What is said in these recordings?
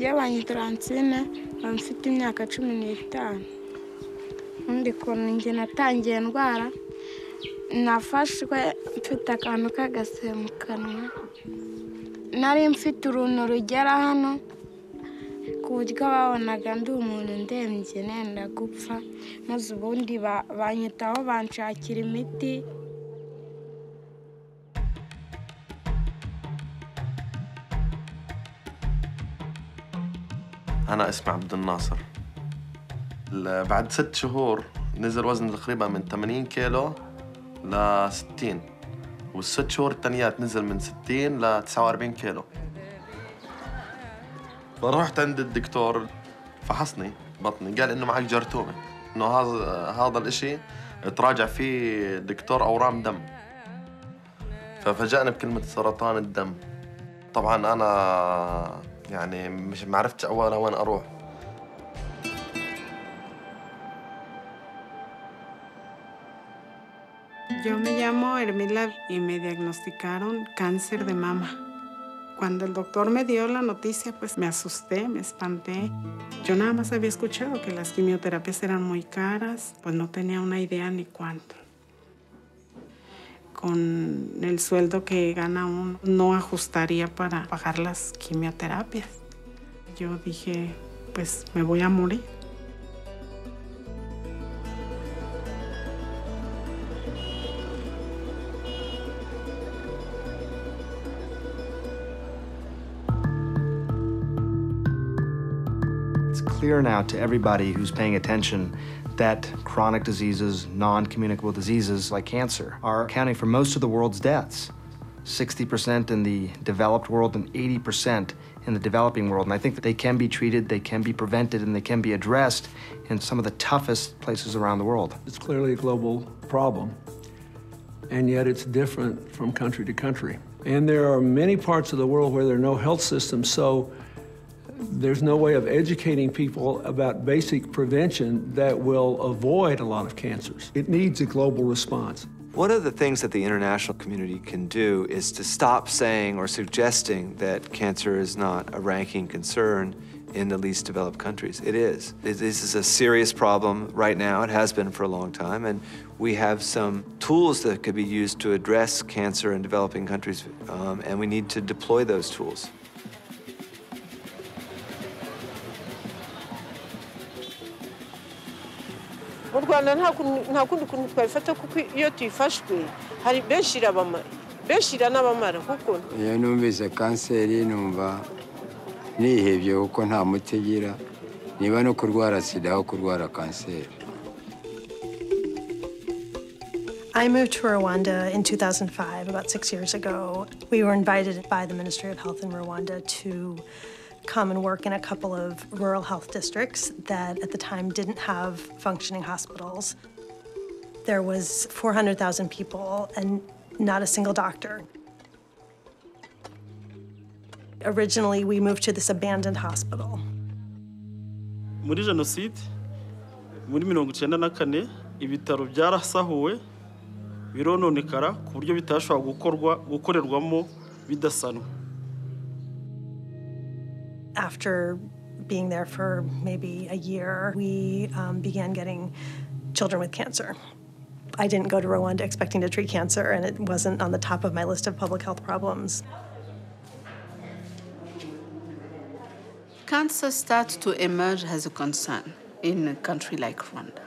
Njabanye Transina bamfite imyaka 15. Undi kono nje natangiye ndwara nafashwe mfite akantu kagasemukanwa. Nari mfite uruno rugera hano kuburyo babonaga ndi umuntu ndembye nenda gupfa maze ubundi banyitaho banshakira imiti. أنا اسمي عبد الناصر. بعد 6 شهور نزل وزني تقريباً من 80 كيلو ل 60، وال6 شهور التانيات نزل من 60 ل 49 كيلو. رحت عند الدكتور فحصني بطني، قال إنه معك جرثومة، إنه هذا الإشي تراجع فيه الدكتور أورام دم. ففاجأني بكلمة سرطان الدم. طبعاً أنا يعني مش معرفتش أولا وين أروح. Yo me llamo Hermila y me diagnosticaron cáncer de mama. Cuando el doctor me dio la noticia, pues me asusté, me espanté. Yo nada más había escuchado que las quimioterapias eran muy caras, pues no tenía una idea ni cuánto. Con el sueldo que gana uno, no ajustaría para pagar las quimioterapias. Yo dije, pues me voy a morir. It's clear now to everybody who's paying attention that chronic diseases, non-communicable diseases like cancer, are accounting for most of the world's deaths. 60% in the developed world and 80% in the developing world. And I think that they can be treated, they can be prevented, and they can be addressed in some of the toughest places around the world. It's clearly a global problem, and yet it's different from country to country. And there are many parts of the world where there are no health systems, so there's no way of educating people about basic prevention that will avoid a lot of cancers. It needs a global response. One of the things that the international community can do is to stop saying or suggesting that cancer is not a ranking concern in the least developed countries. It is. This is a serious problem right now. It has been for a long time, and we have some tools that could be used to address cancer in developing countries, and we need to deploy those tools. Mu Rwanda nta kundi kuntu twabifata kuko iyo tuyifashwe hari benshira n'abamara kuko numvise kanseri numva nihebye kuko nta mutegira niba no kurwara sida aho kurwara kanseri. I moved to Rwanda in 2005, about 6 years ago. We were invited by the Ministry of Health in Rwanda to come and work in a couple of rural health districts that at the time didn't have functioning hospitals. There was 400,000 people and not a single doctor. Originally, we moved to this abandoned hospital. Muri Genocide, muri 1994, ibitaro byarasahuwe birononekara ku buryo bitashobora gukorerwamo bidasanwa. After being there for maybe a year, we began getting children with cancer. I didn't go to Rwanda expecting to treat cancer, and it wasn't on the top of my list of public health problems. Cancer starts to emerge as a concern in a country like Rwanda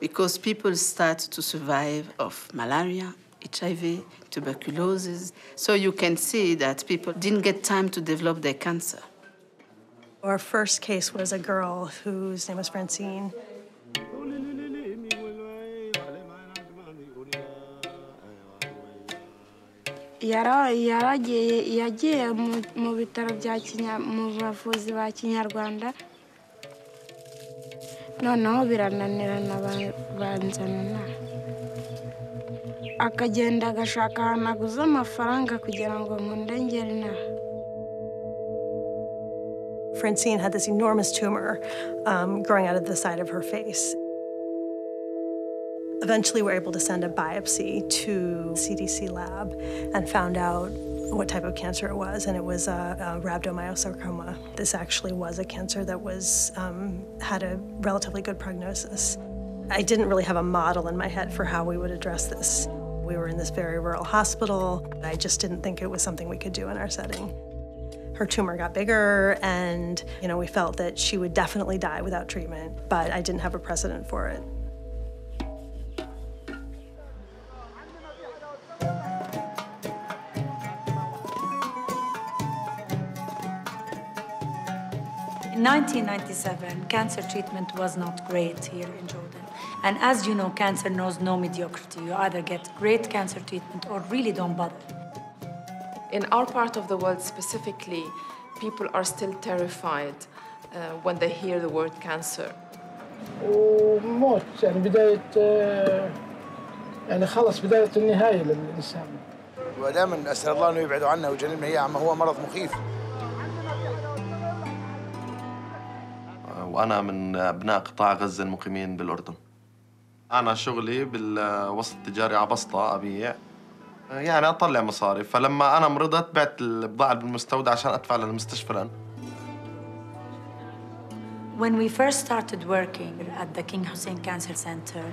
because people start to survive of malaria, HIV, tuberculosis. So you can see that people didn't get time to develop their cancer. Our first case was a girl whose name was Francine. Yagiye mu bitaro mu bavuzi ba Kinyarwanda. Noneho birananirana banzana. Akagenda agashaka ahantu aguze amafaranga kugira ngo mundengere inaha. Francine had this enormous tumor growing out of the side of her face. Eventually, we were able to send a biopsy to CDC lab and found out what type of cancer it was, and it was a rhabdomyosarcoma. This actually was a cancer that was had a relatively good prognosis. I didn't really have a model in my head for how we would address this. We were in this very rural hospital. I just didn't think it was something we could do in our setting. Her tumor got bigger, and we felt that she would definitely die without treatment, but I didn't have a precedent for it. In 1997, cancer treatment was not great here in Jordan. And as you know, cancer knows no mediocrity. You either get great cancer treatment or really don't bother. In our part of the world specifically, people are still terrified when they hear the word cancer. وموت يعني بداية يعني خلص بداية النهاية للإنسان. ودائما أسأل الله أنه يبعد عنا ويجنبنا إياه عما هو مرض مخيف. وأنا من أبناء قطاع غزة المقيمين بالأردن. أنا شغلي بالوسط التجاري على بسطة أبيع، يعني أطلع مصاري. فلما أنا مرضت بعت البضاعة بالمستودع عشان أدفع للمستشفى الآن. When we first started working at the King Hussein Cancer Center,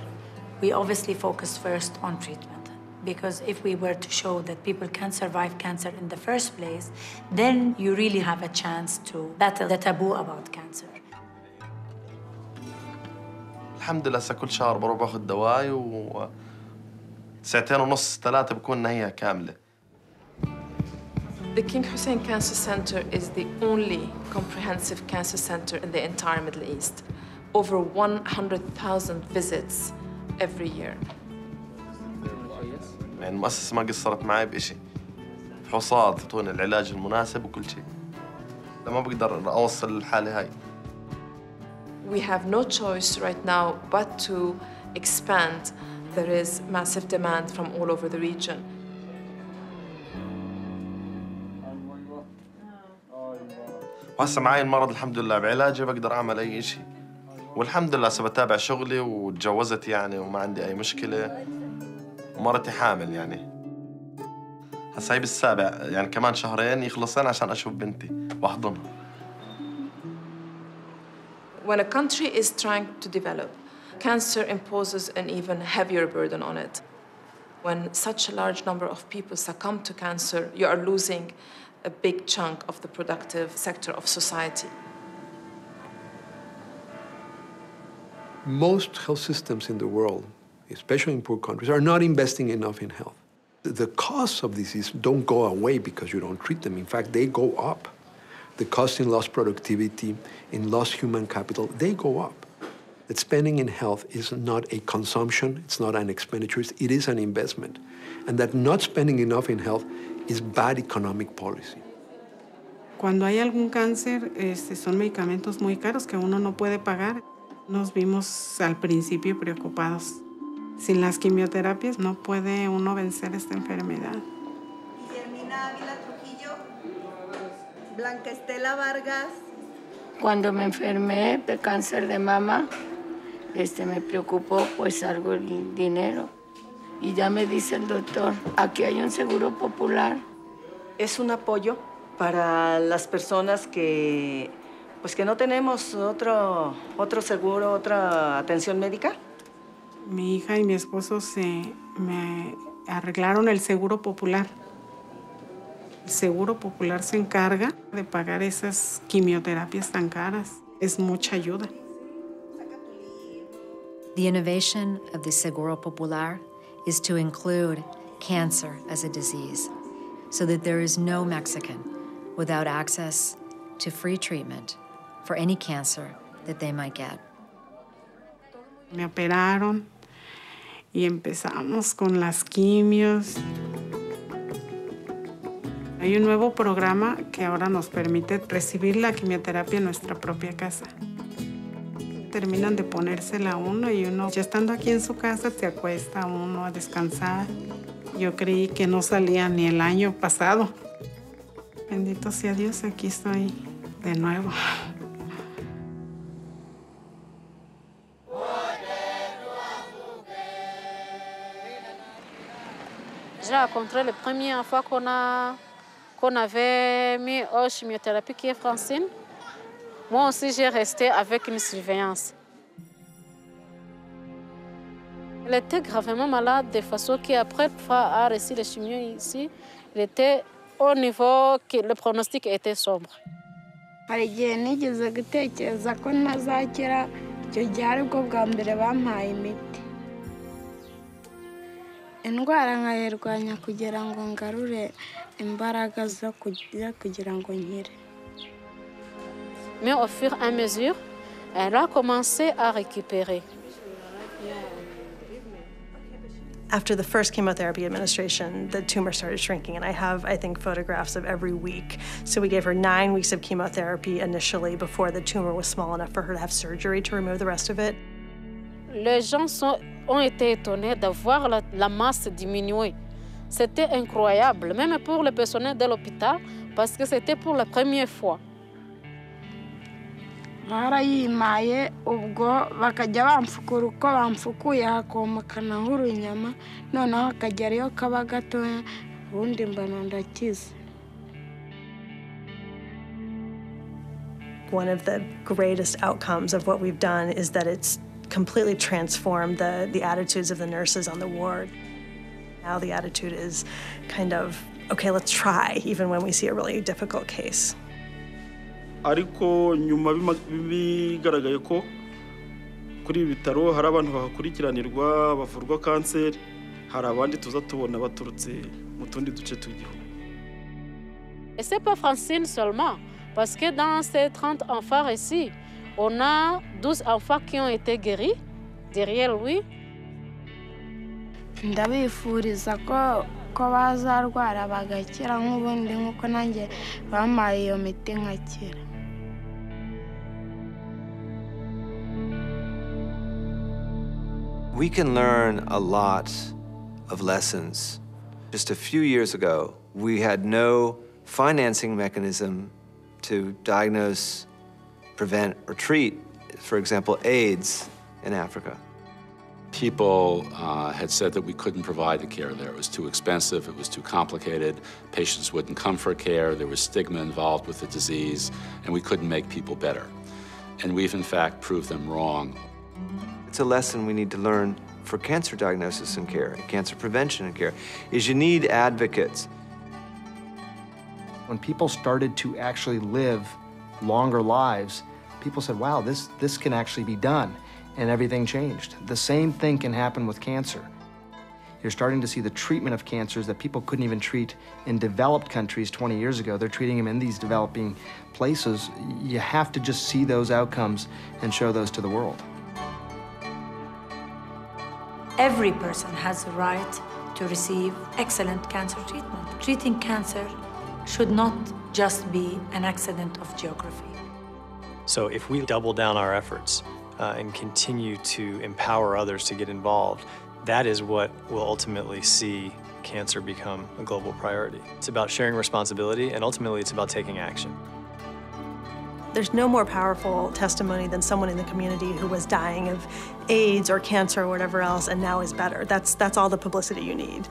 we obviously focused first on treatment. Because if we were to show that people can survive cancer in the first place, then you really have a chance to battle the taboo about cancer. الحمد لله هسه كل شهر بروح باخذ دواي وساعتين ونص ثلاثة بكون نهاية كاملة. The King Hussein Cancer Center is the only comprehensive cancer center in the entire Middle East. Over 100,000 visits every year. يعني المؤسسة ما قصرت معي بشيء. فحوصات تعطوني العلاج المناسب وكل شيء. ما بقدر أوصل للحالة هاي. We have no choice right now but to expand. There is massive demand from all over the region. وهسه معي المرض الحمد لله بعلاجه بقدر أعمل أي شيء. والحمد لله هسه بتابع شغلي وتجوزت يعني وما عندي أي مشكلة. ومرتي حامل يعني. هسه هي بالسابع يعني كمان شهرين يخلصين عشان أشوف بنتي وأحضنها. When a country is trying to develop, cancer imposes an even heavier burden on it. When such a large number of people succumb to cancer, you are losing a big chunk of the productive sector of society. Most health systems in the world, especially in poor countries, are not investing enough in health. The costs of disease don't go away because you don't treat them. In fact, they go up. The cost in lost productivity, in lost human capital, they go up. That spending in health is not a consumption, it's not an expenditure, it is an investment. And that not spending enough in health is bad economic policy. Cuando hay algún cáncer, son medicamentos muy caros que uno no puede pagar. Nos vimos al principio preocupados. Sin las quimioterapias no puede uno vencer esta enfermedad. Blanca Estela Vargas. Cuando me enfermé de cáncer de mama, me preocupó pues algo el dinero. Y ya me dice el doctor, aquí hay un seguro popular. Es un apoyo para las personas que, pues que no tenemos otro seguro, otra atención médica. Mi hija y mi esposo me arreglaron el seguro popular. El Seguro Popular se encarga de pagar esas quimioterapias tan caras. Es mucha ayuda. The innovation of the Seguro Popular is to include cancer as a disease so that there is no Mexican without access to free treatment for any cancer that they might get. Me operaron y empezamos con las quimios. Hay un nuevo programa que ahora nos permite recibir la quimioterapia en nuestra propia casa. Terminan de ponérsela uno y uno, ya estando aquí en su casa, se acuesta uno a descansar. Yo creí que no salía ni el año pasado. Bendito sea Dios, aquí estoy de nuevo. J'ai rencontré la première fois qu'on avait mis en chimiothérapie qui est Francine. Moi aussi, j'ai resté avec une surveillance. Elle était gravement malade de façon qu'après avoir reçu les chimios ici, il était au niveau que le pronostic était sombre. Indwara nkayirwanya kugira ngo ngarure imbaraga zo kugira ngo nkire. Mais au fur et à mesure, elle a commencé à récupérer. After the first chemotherapy administration, the tumor started shrinking, and I have, I think, photographs of every week. So we gave her 9 weeks of chemotherapy initially before the tumor was small enough for her to have surgery to remove the rest of it. Les gens ont été étonnés de voir la masse diminuer. C'était incroyable, même pour le personnel de l'hôpital, parce que c'était pour la première fois. Barayimaye ubwo bakajya bamfukura uko bamfukuye hakomokana nk'urunyama noneho akajya ariyo kaba gatoya ubundi mbana ndakize. One of the greatest outcomes of what we've done is that it's completely transformed the attitudes of the nurses on the ward. Now the attitude is kind of, okay, let's try, even when we see a really difficult case. Ariko nyuma bigaragaye ko kuri ibi bitaro hari abantu bahakurikiranirwa bavurwa kanseri, hari abandi tuzatubona baturutse mu tundi duce tw'igihugu. Et c'est pas Francine seulement, parce que dans ces 30 enfants ici, on a 12 enfants qui ont été guéris derrière lui. Ndabifuriza ko bazarwara bagakira nk'ubundi nk'uko nanjye bamaye iyo miti nkakira. We can learn a lot of lessons. Just a few years ago, we had no financing mechanism to diagnose, prevent, or treat, for example, AIDS in Africa. People had said that we couldn't provide the care there. It was too expensive, it was too complicated, patients wouldn't come for care, there was stigma involved with the disease, and we couldn't make people better. And we've, in fact, proved them wrong. It's a lesson we need to learn for cancer diagnosis and care, cancer prevention and care, is you need advocates. When people started to actually live longer lives, people said, wow, this can actually be done, and everything changed. The same thing can happen with cancer. You're starting to see the treatment of cancers that people couldn't even treat in developed countries 20 years ago. They're treating them in these developing places. You have to just see those outcomes and show those to the world. Every person has the right to receive excellent cancer treatment. Treating cancer should not just be an accident of geography. So if we double down our efforts and continue to empower others to get involved, that is what will ultimately see cancer become a global priority. It's about sharing responsibility, and ultimately it's about taking action. There's no more powerful testimony than someone in the community who was dying of AIDS or cancer or whatever else and now is better. That's all the publicity you need.